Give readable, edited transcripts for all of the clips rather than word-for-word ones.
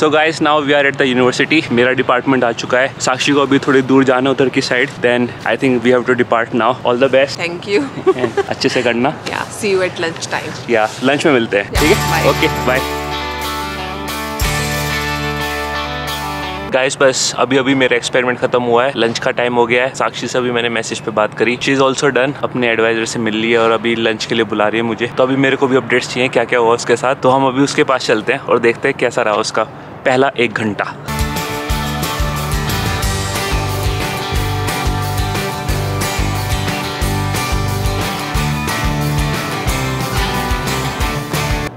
So guys now we are at the university. मेरा department आ चुका है, साक्षी को अभी थोड़ी दूर जाना उधर की side, then I think we have to depart now. All the best. Thank you. अच्छे से करना। See you at lunch time. या लंच में मिलते हैं, ठीक है? Okay bye. गाइस बस अभी मेरा एक्सपेरिमेंट खत्म हुआ है, लंच का टाइम हो गया है। साक्षी से अभी मैंने मैसेज पे बात करी, शी इज ऑल्सो डन, अपने एडवाइजर से मिल ली है और अभी लंच के लिए बुला रही है मुझे। तो अभी मेरे को भी अपडेट्स चाहिए क्या क्या हुआ उसके साथ, तो हम अभी उसके पास चलते हैं और देखते हैं कैसा रहा उसका पहला 1 घंटा।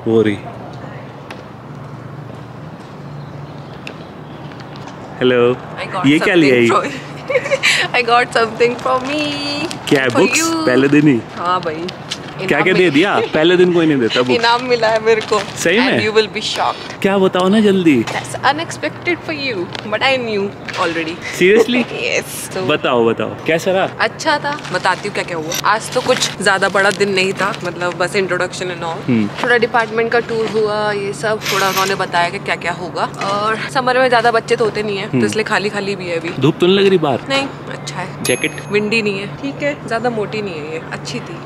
वो रही। हेलो, ये क्या लिया है? I got something for me. क्या है? बुक्स पहले दिन ही? हाँ भाई। क्या क्या दे दिया? पहले दिन कोई नहीं देता बुक्स। इनाम मिला है मेरे को। सही में? And you will be shocked. क्या बताओ ना जल्दी। That's unexpected for you, but I knew already. Seriously? Yes. So, बताओ बताओ कैसा रहा? अच्छा था, बताती हूँ क्या क्या हुआ। आज तो कुछ ज्यादा बड़ा दिन नहीं था, मतलब बस इंट्रोडक्शन एंड ऑल, थोड़ा डिपार्टमेंट का टूर हुआ, ये सब थोड़ा उन्होंने बताया कि क्या क्या होगा। और समर में ज्यादा बच्चे तो होते नहीं है, तो इसलिए खाली खाली भी है। अभी धूप तो नहीं लग रही बाहर? नहीं, अच्छा है। जैकेट विंडी नहीं है, ठीक है, ज्यादा मोटी नहीं है, ये अच्छी थी।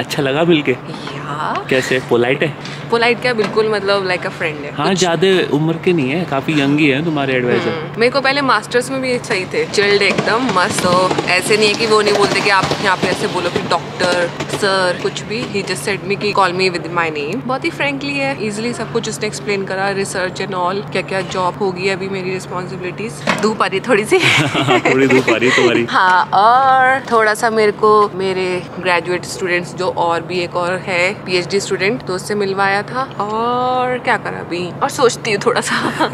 अच्छा लगा मिलके? या कैसे? पोलाइट है? पोलाइट क्या, बिल्कुल, मतलब लाइक अ फ्रेंड है। हाँ, ज्यादा उम्र के नहीं है, काफी यंग ही है तुम्हारे एडवाइजर। मेरे को पहले मास्टर्स में भी सही थे, चिल्ड एकदम मस्त। ऐसे नहीं है कि वो नहीं बोलते कि आप यहाँ पे ऐसे बोलो कि डॉक्टर सर कुछ भी। ही जस्ट सेड मी कि call me with my name. बहुत ही फ्रेंकली है, इजिली सब कुछ उसने एक्सप्लेन करा, रिसर्च एंड ऑल, क्या क्या जॉब होगी, अभी मेरी रिस्पॉन्सिबिलिटीज। धूप आ रही थोड़ी सी, थोड़ी धूप आ रही तुम्हारी। हाँ, और थोड़ा सा मेरे को मेरे ग्रेजुएट स्टूडेंट्स जो और भी एक और है PhD स्टूडेंट, तो उससे मिलवाया था। और क्या करा अभी, और सोचती हूँ थोड़ा सा।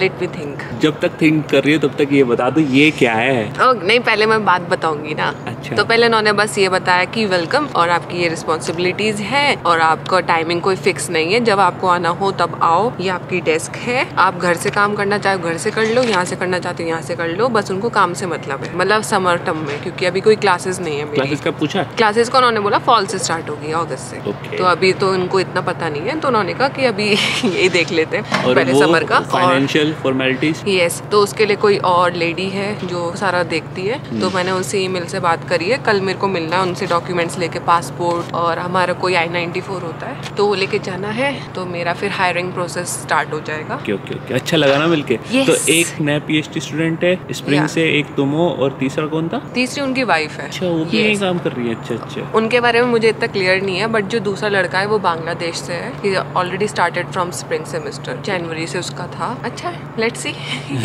Let me think. जब तक थिंक कर रही हो तब तक ये बता दो ये क्या है। नहीं, पहले मैं बात बताऊंगी ना। अच्छा। तो पहले उन्होंने बस ये बताया कि वेलकम, और आपकी ये रिस्पॉन्सिबिलिटीज हैं, और आपका टाइमिंग कोई फिक्स नहीं है, जब आपको आना हो तब आओ, ये आपकी डेस्क है, आप घर से काम करना चाहे घर से कर लो, यहाँ से करना चाहते हो यहाँ से कर लो, बस उनको काम से मतलब है, मतलब समर टर्म में, क्योंकि अभी कोई क्लासेस नहीं है। क्लासेस का पूछा? क्लासेस को उन्होंने बोला फॉल से स्टार्ट होगी अगस्त से। Okay. तो अभी तो उनको इतना पता नहीं है, तो उन्होंने कहा कि अभी यही देख लेते हैं पहले समर का। Financial formalities? यस, तो उसके लिए कोई और लेडी है जो सारा देखती है। तो मैंने उनसे ईमेल से बात करी है, कल मेरे को मिलना है उनसे डॉक्यूमेंट्स लेके, पासपोर्ट, और हमारा कोई I-94 होता है तो वो लेके जाना है, तो मेरा फिर हायरिंग प्रोसेस स्टार्ट हो जाएगा। Okay, okay, okay. अच्छा लगा ना मिलके? Yes. तो एक नया PhD स्टूडेंट है स्प्रिंग से, एक तुम हो, और तीसरा कौन था? तीसरी उनकी वाइफ है। अच्छा, वो भी यही काम कर रही है। अच्छा अच्छा, उनके बारे में मुझे इतना क्लियर नहीं है, बट जो दूसरा लड़का है वो बांग्लादेश से है, he already started from spring semester, जनवरी से उसका था। अच्छा, लेट्स सी।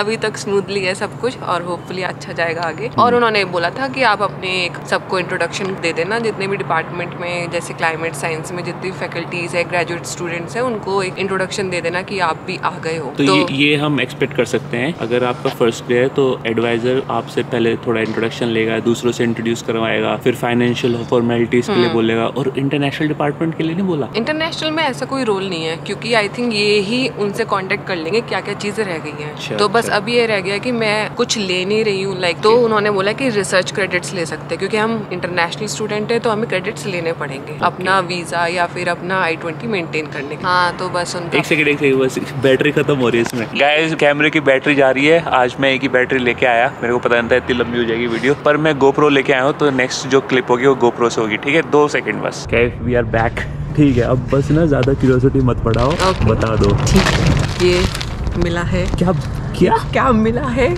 अभी तक स्मूथली है सब कुछ, और होपफुली अच्छा जाएगा आगे। और उन्होंने बोला था कि आप अपने सबको इंट्रोडक्शन दे देना, जितने भी डिपार्टमेंट में, जैसे क्लाइमेट साइंस में जितनी फैकल्टीज है, ग्रेजुएट स्टूडेंट्स है, उनको एक इंट्रोडक्शन दे देना कि आप भी आ गए हो। तो ये हम एक्सपेक्ट कर सकते हैं, अगर आपका फर्स्ट डे है तो एडवाइजर आपसे पहले थोड़ा इंट्रोडक्शन लेगा, दूसरों से इंट्रोड्यूस करवाएगा, फिर फाइनेंशियल फॉर्मेलिटीज के लिए बोलेगा, और इंटरनेशनल डिपार्टमेंट के लिए नहीं बोला? इंटरनेशनल में ऐसा कोई रोल नहीं है, क्योंकि आई थिंक ये ही उनसे कांटेक्ट कर लेंगे क्या क्या चीजें रह गई हैं। तो बस अभी ये रह गया कि मैं कुछ ले नहीं रही हूँ, लाइक। तो उन्होंने बोला कि रिसर्च क्रेडिट्स ले सकते हैं, क्योंकि हम इंटरनेशनल स्टूडेंट है तो हमें क्रेडिट्स लेने पड़ेंगे, अपना वीजा या फिर अपना I-20 मेंटेन करने के। हाँ, तो बस उनका। एक सेकंड, बैटरी खत्म हो रही है इसमें। गाइस, कैमरे की बैटरी जा रही है। आज मैं एक ही बैटरी लेके आया, मेरे को पता नहीं था इतनी लंबी हो जाएगी वीडियो, पर मैं GoPro लेके आया हूँ, तो नेक्स्ट जो क्लिप होगी वो GoPro से होगी, ठीक है? 2 सेकंड बस। वी आर बैक, ठीक है? अब बस ना ज्यादा क्यूरियोसिटी मत बढ़ाओ। Okay. बता दो, ठीक है? ये मिला है। क्या क्या क्या मिला है?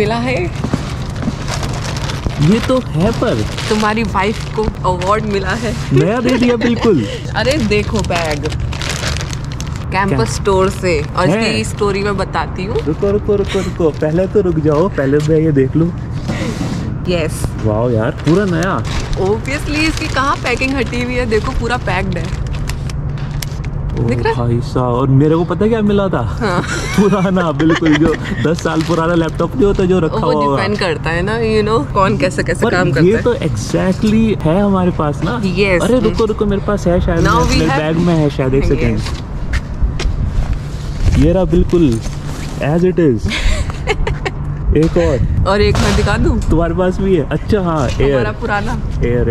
मिला है, ये तो है, पर तुम्हारी वाइफ को अवार्ड मिला है, नया दे दिया बिल्कुल। अरे देखो, बैग कैंपस स्टोर से, और इसकी स्टोरी में बताती हूँ। रुको रुको रुको रुको, पहले तो रुक जाओ, पहले मैं ये देख लूँ। यस। वाओ यार, पूरा नया। ऑब्वियसली इसकी कहाँ पैकिंग हटी हुई है, देखो पूरा पैक्ड है। दिख रहा? भाई साहब, और मेरे को पता क्या मिला था? हाँ। पुराना, बिल्कुल जो 10 साल पुराना लैपटॉप जो होता है, जो रखा हुआ वो डिपेंड करता है ना, यू नो, कौन कैसे कैसे काम करता है। ये तो एग्जैक्टली है हमारे पास ना। यस। अरे रुको रुको, मेरे पास है शायद, बैग में है शायद, 1 सेकेंड। ये रहा बिल्कुल एज इट इज। एक और एक मैं दिखा दूं, तुम्हारे पास भी है। अच्छा हाँ, एयर, पुराना एयर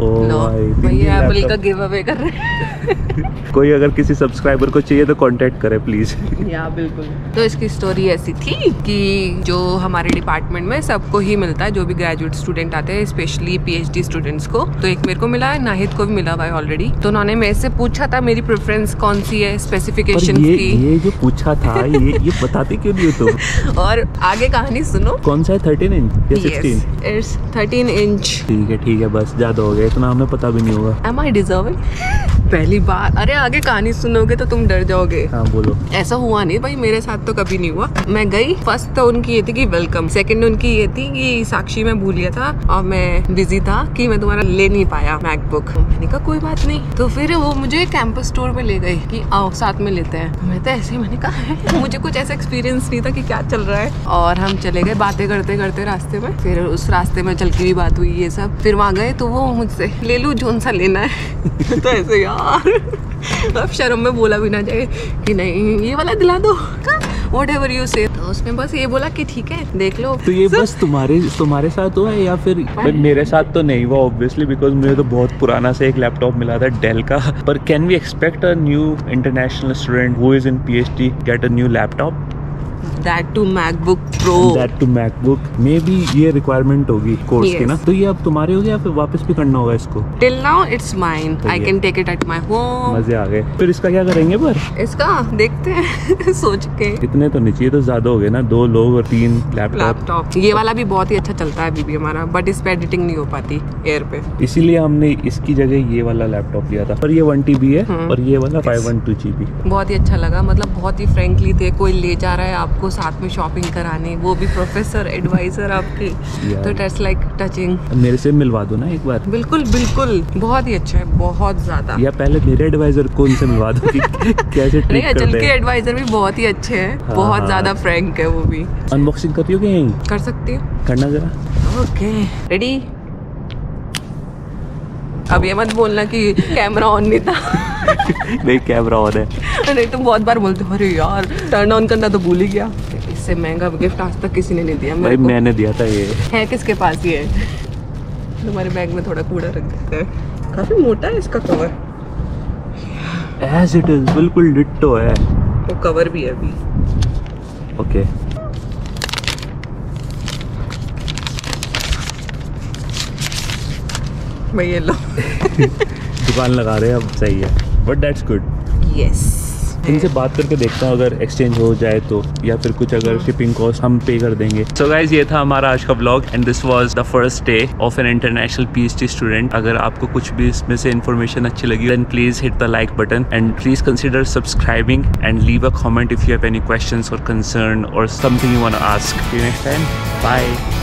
भैया एप्पल का गिव अवे कर रहे हैं। कोई अगर किसी सब्सक्राइबर को चाहिए तो कांटेक्ट करे प्लीज। या बिल्कुल। तो इसकी स्टोरी ऐसी थी कि जो हमारे डिपार्टमेंट में सबको ही मिलता है, जो भी ग्रेजुएट स्टूडेंट आते हैं स्पेशली पीएचडी स्टूडेंट्स को। तो एक मेरे को मिला है, नाहिद को भी मिला हुआ है ऑलरेडी। तो उन्होंने मेरे से पूछा था मेरी प्रेफरेंस कौन सी है स्पेसिफिकेशन की। ये जो पूछा था ये बताते क्यों नहीं हो तो? और आगे कहानी सुनो। कौन सा है 13 इंच या 16? It's 13 inch. ठीक है बस, ज्यादा हो गया, इतना हमें पता भी नहीं होगा। Am I deserving? पहली बार। अरे आगे कहानी सुनोगे तो तुम डर जाओगे। हाँ बोलो। ऐसा हुआ नहीं भाई, मेरे साथ तो कभी नहीं हुआ। मैं गई, फर्स्ट तो उनकी ये थी कि वेलकम, सेकंड उनकी ये थी कि साक्षी मैं भूल गया था और मैं बिजी था कि मैं तुम्हारा ले नहीं पाया मैकबुक। मैंने कहा कोई बात नहीं। तो फिर वो मुझे कैंपस स्टोर में ले गई कि आओ साथ में लेते हैं। मैं तो ऐसे ही मैंने कहा, मुझे कुछ ऐसा एक्सपीरियंस नहीं था कि क्या चल रहा है। और हम चले गए बातें करते करते रास्ते में, फिर उस रास्ते में चल के भी बात हुई ये सब। फिर वहाँ गए तो वो मुझसे ले लूँ जो सा लेना है। तो ऐसे यार अब शर्म में बोला भी ना जाए कि नहीं ये वाला दिला दो whatever you say। तो उसने बस ये बोला कि ठीक है देख लो। तो ये बस तुम्हारे साथ हुआ है या फिर? मेरे साथ तो नहीं हुआ ऑब्वियसली, बिकॉज मुझे तो बहुत पुराना से एक लैपटॉप मिला था डेल का। पर can we expect a new international student who is in PhD get a new laptop? That to MacBook Pro. That to MacBook. Maybe ये requirement होगी कोर्स की ना। तो ये अब तुम्हारे हो गया, फिर वापस भी करना होगा इसको। Till now it's mine. I can take it at my home. मजे आ गए। फिर इसका क्या करेंगे पर? इसका देखते हैं सोच के। इतने तो नहीं चाहिए, तो ज्यादा हो गए ना, 2 लोग और 3 लैपटॉप। ये वाला भी बहुत ही अच्छा चलता है अभी भी हमारा, बट इस पे एडिटिंग नहीं हो पाती एयर पे, इसीलिए हमने इसकी जगह ये वाला लैपटॉप लिया था। पर ये 1TB है और ये वाला 512GB। बहुत ही अच्छा लगा, मतलब बहुत ही फ्रेंकली थे। कोई ले जा रहा है आपको साथ में शॉपिंग कराने, वो भी प्रोफेसर एडवाइजर आपकी, तो इट्स लाइक टचिंग। मेरे से मिलवा दो ना एक बार। बिल्कुल बिल्कुल, बहुत ही अच्छा है, बहुत ज्यादा। या पहले मेरे एडवाइजर को उनसे मिलवा दो कि कैसे ट्रीट करते हैं। अचल के एडवाइजर भी बहुत ही अच्छे हैं। हाँ, बहुत ज्यादा फ्रैंक है वो भी। अनबॉक्सिंग कर रही हो? कर सकती हूँ, करना जरा। Okay ready. अब ये मत बोलना कि कैमरा ऑन नहीं था। नहीं कैमरा ऑन है। नहीं तुम बहुत बार बोलते हो अरे यार टर्न ऑन करना तो भूल ही गया। इससे महंगा गिफ्ट आज तक किसी ने नहीं दिया मेरे को। भाई मैंने दिया था ये। है किसके पास ये? तुम्हारे बैग में थोड़ा कूड़ा रख देते हैं। काफी मोटा है इसका कवर। एज इट इज बिल्कुल डिट्टो है वो कवर भी अभी। ओके भाई ये लो। दुकान लगा रहे हैं अब, सही है। But that's good. Yes. इनसे बात करके देखता हूँ अगर एक्सचेंज हो जाए तो, या फिर कुछ अगर शिपिंग कॉस्ट हम पे कर देंगे। So guys, ये था हमारा आज का vlog and this was the first day of an international PhD student. अगर आपको कुछ भी इसमें से इन्फॉर्मेशन अच्छी लगी then please hit the like button and please consider subscribing and leave a comment if you have any questions और concern और something you want to ask. Next time bye.